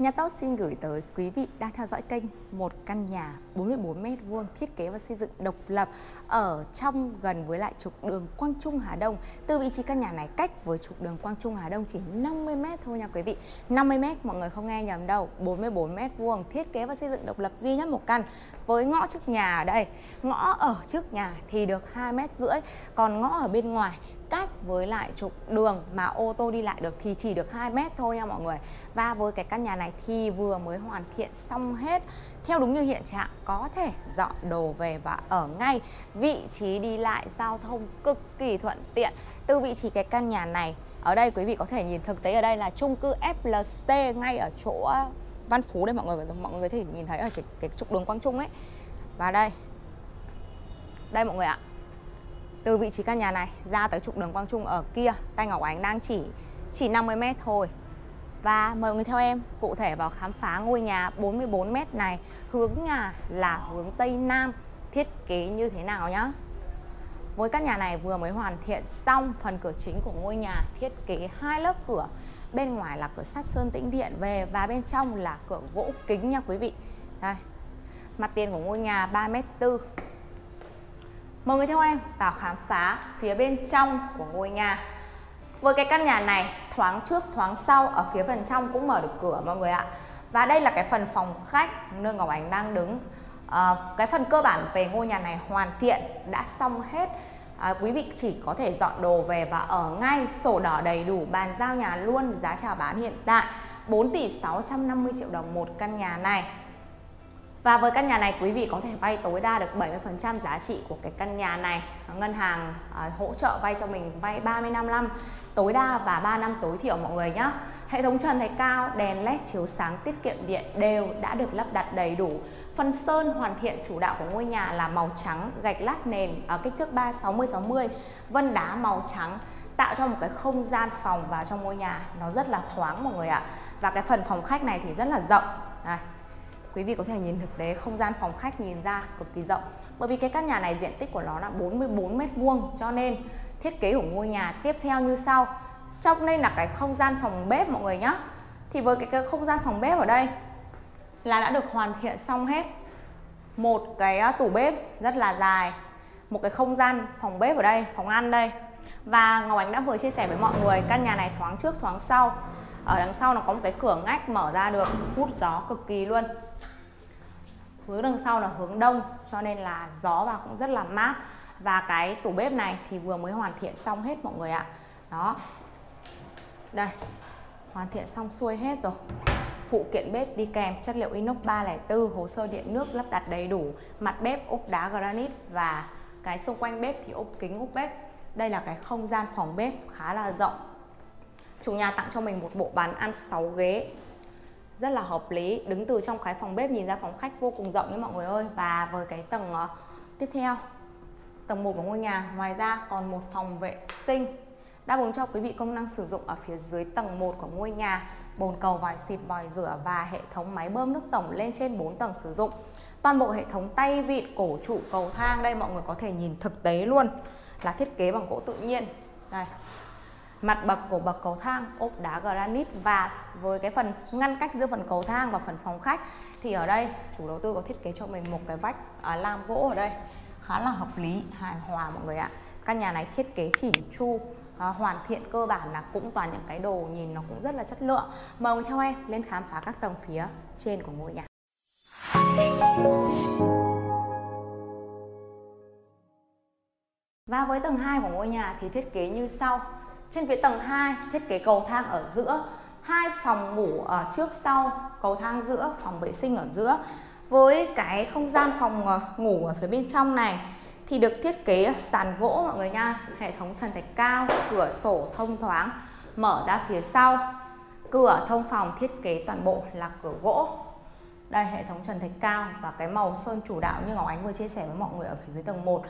Nhà Tốt xin gửi tới quý vị đang theo dõi kênh một căn nhà 44 m² thiết kế và xây dựng độc lập ở trong gần với lại trục đường Quang Trung Hà Đông. Từ vị trí căn nhà này cách với trục đường Quang Trung Hà Đông chỉ 50 m thôi nha quý vị. 50 m, mọi người không nghe nhầm đâu. 44 m² thiết kế và xây dựng độc lập, duy nhất một căn. Với ngõ trước nhà ở đây, ngõ ở trước nhà thì được 2,5 m, còn ngõ ở bên ngoài cách với lại trục đường mà ô tô đi lại được thì chỉ được 2 m thôi nha mọi người. Và với cái căn nhà này thì vừa mới hoàn thiện xong hết theo đúng như hiện trạng, có thể dọn đồ về và ở ngay. Vị trí đi lại giao thông cực kỳ thuận tiện. Từ vị trí cái căn nhà này, ở đây quý vị có thể nhìn thực tế ở đây là chung cư FLC ngay ở chỗ Văn Phú đây mọi người có thể nhìn thấy ở cái trục đường Quang Trung ấy. Và đây mọi người ạ. Từ vị trí căn nhà này ra tới trục đường Quang Trung ở kia, tay Ngọc Ánh đang chỉ 50 m thôi. Và mời mọi người theo em cụ thể vào khám phá ngôi nhà 44 m này. Hướng nhà là hướng Tây Nam, thiết kế như thế nào nhá. Với căn nhà này vừa mới hoàn thiện xong, phần cửa chính của ngôi nhà thiết kế 2 lớp cửa. Bên ngoài là cửa sắt sơn tĩnh điện về và bên trong là cửa gỗ kính nha quý vị. Đây. Mặt tiền của ngôi nhà 3,4 m. Mời người theo em vào khám phá phía bên trong của ngôi nhà. Với cái căn nhà này thoáng trước thoáng sau, ở phía phần trong cũng mở được cửa mọi người ạ. Và đây là cái phần phòng khách nơi Ngọc Ánh đang đứng. Cái phần cơ bản về ngôi nhà này hoàn thiện đã xong hết. Quý vị chỉ có thể dọn đồ về và ở ngay, sổ đỏ đầy đủ, bàn giao nhà luôn. Giá chào bán hiện tại 4,650 tỷ đồng một căn nhà này. Và với căn nhà này quý vị có thể vay tối đa được 70% giá trị của cái căn nhà này. Ngân hàng hỗ trợ vay cho mình vay 35 năm tối đa và 3 năm tối thiểu mọi người nhé. Hệ thống trần thạch cao, đèn led chiếu sáng, tiết kiệm điện đều đã được lắp đặt đầy đủ. Phần sơn hoàn thiện chủ đạo của ngôi nhà là màu trắng, gạch lát nền ở kích thước 360x60, vân đá màu trắng, tạo cho một cái không gian phòng vào trong ngôi nhà nó rất là thoáng mọi người ạ. Và cái phần phòng khách này thì rất là rộng. Đây. Quý vị có thể nhìn thực tế không gian phòng khách nhìn ra cực kỳ rộng. Bởi vì cái căn nhà này diện tích của nó là 44 m², cho nên thiết kế của ngôi nhà tiếp theo như sau. Trong đây là cái không gian phòng bếp mọi người nhé. Thì với cái không gian phòng bếp ở đây là đã được hoàn thiện xong hết. Một cái tủ bếp rất là dài, một cái không gian phòng bếp ở đây, phòng ăn đây. Và Ngọc Ánh đã vừa chia sẻ với mọi người căn nhà này thoáng trước thoáng sau. Ở đằng sau nó có một cái cửa ngách mở ra được, hút gió cực kỳ luôn. Hướng đằng sau là hướng đông cho nên là gió vào cũng rất là mát. Và cái tủ bếp này thì vừa mới hoàn thiện xong hết mọi người ạ. Đó. Đây. Hoàn thiện xong xuôi hết rồi. Phụ kiện bếp đi kèm, chất liệu inox 304, hồ sơ điện nước lắp đặt đầy đủ. Mặt bếp ốp đá granite và cái xung quanh bếp thì ốp kính ốp bếp. Đây là cái không gian phòng bếp khá là rộng. Chủ nhà tặng cho mình một bộ bàn ăn 6 ghế. Rất là hợp lý, đứng từ trong cái phòng bếp nhìn ra phòng khách vô cùng rộng nhé mọi người ơi. Và với cái tầng tiếp theo, tầng 1 của ngôi nhà, ngoài ra còn một phòng vệ sinh đáp ứng cho quý vị công năng sử dụng ở phía dưới tầng 1 của ngôi nhà. Bồn cầu, vòi xịt, vòi rửa và hệ thống máy bơm nước tổng lên trên 4 tầng sử dụng. Toàn bộ hệ thống tay vịn, cổ trụ, cầu thang đây mọi người có thể nhìn thực tế luôn, là thiết kế bằng gỗ tự nhiên. Đây. Mặt bậc của bậc cầu thang ốp đá granite. Và với cái phần ngăn cách giữa phần cầu thang và phần phòng khách thì ở đây chủ đầu tư có thiết kế cho mình một cái vách lam gỗ ở đây, khá là hợp lý, hài hòa mọi người ạ. Căn nhà này thiết kế chỉn chu, hoàn thiện, cơ bản là cũng toàn những cái đồ nhìn nó cũng rất là chất lượng. Mời người theo em lên khám phá các tầng phía trên của ngôi nhà. Và với tầng 2 của ngôi nhà thì thiết kế như sau. Trên phía tầng 2 thiết kế cầu thang ở giữa, 2 phòng ngủ ở trước sau, cầu thang giữa, phòng vệ sinh ở giữa. Với cái không gian phòng ngủ ở phía bên trong này thì được thiết kế sàn gỗ mọi người nha, hệ thống trần thạch cao, cửa sổ thông thoáng mở ra phía sau. Cửa thông phòng thiết kế toàn bộ là cửa gỗ. Đây, hệ thống trần thạch cao và cái màu sơn chủ đạo như Ngọc Ánh vừa chia sẻ với mọi người ở phía dưới tầng 1.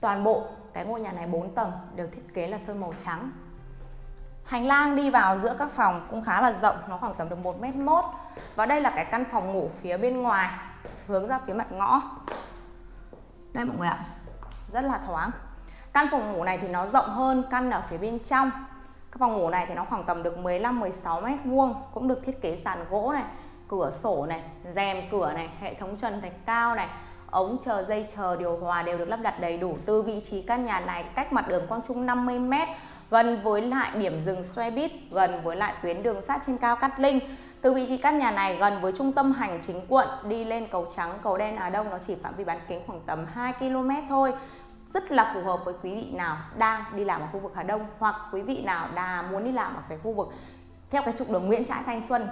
Toàn bộ cái ngôi nhà này 4 tầng đều thiết kế là sơn màu trắng. Hành lang đi vào giữa các phòng cũng khá là rộng, nó khoảng tầm được 1,1 m. Và đây là cái căn phòng ngủ phía bên ngoài, hướng ra phía mặt ngõ. Đây mọi người ạ, rất là thoáng. Căn phòng ngủ này thì nó rộng hơn căn ở phía bên trong. Cái phòng ngủ này thì nó khoảng tầm được 15-16 m², cũng được thiết kế sàn gỗ này, cửa sổ này, rèm cửa này, hệ thống trần thạch cao này, ống chờ dây chờ điều hòa đều được lắp đặt đầy đủ. Từ vị trí căn nhà này cách mặt đường Quang Trung 50 m, gần với lại điểm dừng xe buýt, gần với lại tuyến đường sắt trên cao Cát Linh. Từ vị trí căn nhà này gần với trung tâm hành chính quận, đi lên cầu Trắng, cầu Đen, Hà Đông, nó chỉ phạm vi bán kính khoảng tầm 2 km thôi. Rất là phù hợp với quý vị nào đang đi làm ở khu vực Hà Đông, hoặc quý vị nào đang muốn đi làm ở cái khu vực theo cái trục đường Nguyễn Trãi, Thanh Xuân.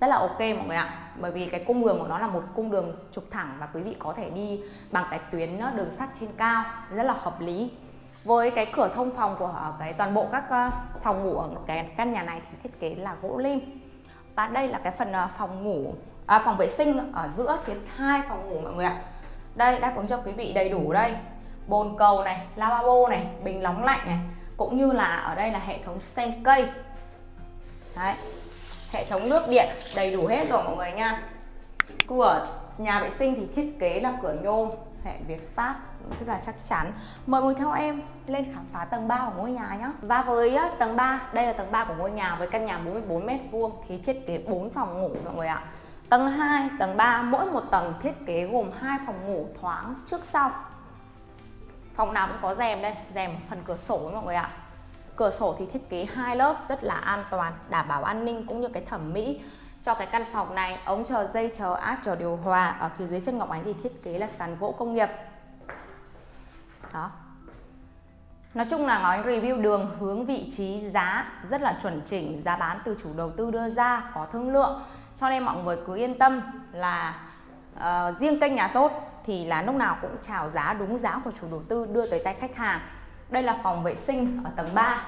Rất là ok mọi người ạ. Bởi vì cái cung đường của nó là một cung đường trục thẳng và quý vị có thể đi bằng cái tuyến đường sắt trên cao, rất là hợp lý. Với cái cửa thông phòng của cái toàn bộ các phòng ngủ ở cái căn nhà này thì thiết kế là gỗ lim. Và đây là cái phần phòng vệ sinh ở giữa phía hai phòng ngủ mọi người ạ. Đây đáp ứng cho quý vị đầy đủ đây. Bồn cầu này, lavabo này, bình nóng lạnh này, cũng như là ở đây là hệ thống sen cây. Đấy. Hệ thống nước điện đầy đủ hết rồi mọi người nha. Cửa nhà vệ sinh thì thiết kế là cửa nhôm, hệ Việt Pháp, rất là chắc chắn. Mời mọi người theo em lên khám phá tầng 3 của ngôi nhà nhé. Và với tầng 3, đây là tầng 3 của ngôi nhà với căn nhà 44 m² thì thiết kế 4 phòng ngủ mọi người ạ. Tầng 2, tầng 3 mỗi một tầng thiết kế gồm 2 phòng ngủ thoáng trước sau. Phòng nào cũng có rèm đây, rèm phần cửa sổ mọi người ạ. Cửa sổ thì thiết kế 2 lớp rất là an toàn, đảm bảo an ninh cũng như cái thẩm mỹ cho cái căn phòng này. Ống chờ dây chờ, áp chờ điều hòa. Ở phía dưới chân Ngọc Ánh thì thiết kế là sàn gỗ công nghiệp. Đó. Nói chung là nói review đường, hướng, vị trí, giá rất là chuẩn chỉnh, giá bán từ chủ đầu tư đưa ra có thương lượng. Cho nên mọi người cứ yên tâm là riêng kênh Nhà Tốt thì là lúc nào cũng chào giá đúng giá của chủ đầu tư đưa tới tay khách hàng. Đây là phòng vệ sinh ở tầng 3.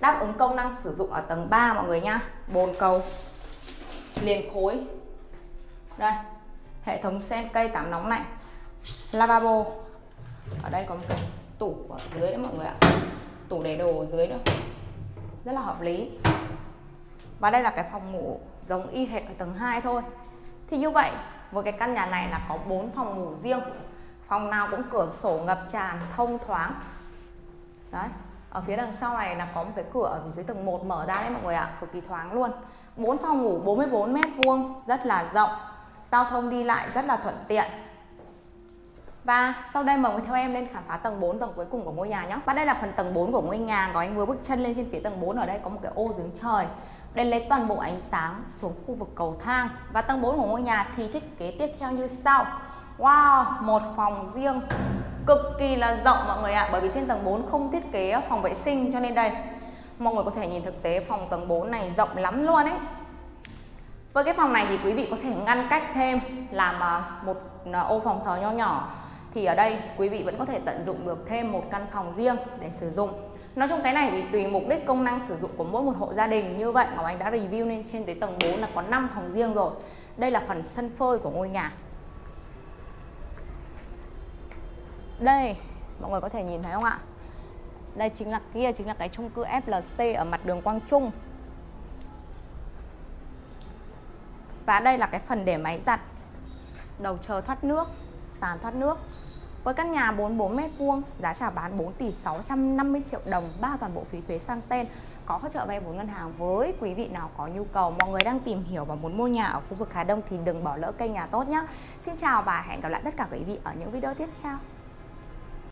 Đáp ứng công năng sử dụng ở tầng 3 mọi người nha. Bồn cầu liền khối. Đây, hệ thống sen cây, tắm nóng lạnh, lavabo. Ở đây có một cái tủ ở dưới đấy mọi người ạ. Tủ để đồ ở dưới nữa. Rất là hợp lý. Và đây là cái phòng ngủ giống y hệt ở tầng 2 thôi. Thì như vậy, với cái căn nhà này là có 4 phòng ngủ riêng. Phòng nào cũng cửa sổ ngập tràn, thông thoáng. Đấy, ở phía đằng sau này là có một cái cửa ở dưới tầng 1 mở ra đấy mọi người ạ, cực kỳ thoáng luôn. 4 phòng ngủ 44 m², rất là rộng, giao thông đi lại rất là thuận tiện. Và sau đây mời theo em lên khám phá tầng 4, tầng cuối cùng của ngôi nhà nhé. Và đây là phần tầng 4 của ngôi nhà, Ngọc Anh vừa bước chân lên trên phía tầng 4, ở đây có một cái ô giếng trời. Đây lấy toàn bộ ánh sáng xuống khu vực cầu thang. Và tầng 4 của ngôi nhà thì thiết kế tiếp theo như sau. Wow, một phòng riêng cực kỳ là rộng mọi người ạ. Bởi vì trên tầng 4 không thiết kế phòng vệ sinh cho nên đây mọi người có thể nhìn thực tế phòng tầng 4 này rộng lắm luôn ấy. Với cái phòng này thì quý vị có thể ngăn cách thêm làm một ô phòng thờ nho nhỏ. Thì ở đây quý vị vẫn có thể tận dụng được thêm một căn phòng riêng để sử dụng. Nói chung cái này thì tùy mục đích công năng sử dụng của mỗi một hộ gia đình. Như vậy Ngọc Anh đã review lên trên tới tầng 4 là có 5 phòng riêng rồi. Đây là phần sân phơi của ngôi nhà. Đây, mọi người có thể nhìn thấy không ạ? Đây chính là cái chung cư FLC ở mặt đường Quang Trung. Và đây là cái phần để máy giặt, đầu chờ thoát nước, sàn thoát nước. Với căn nhà 44 m², giá chào bán 4.650.000 đồng, bao toàn bộ phí thuế sang tên, có hỗ trợ vay vốn ngân hàng với quý vị nào có nhu cầu. Mọi người đang tìm hiểu và muốn mua nhà ở khu vực Hà Đông thì đừng bỏ lỡ kênh Nhà Tốt nhé. Xin chào và hẹn gặp lại tất cả quý vị ở những video tiếp theo.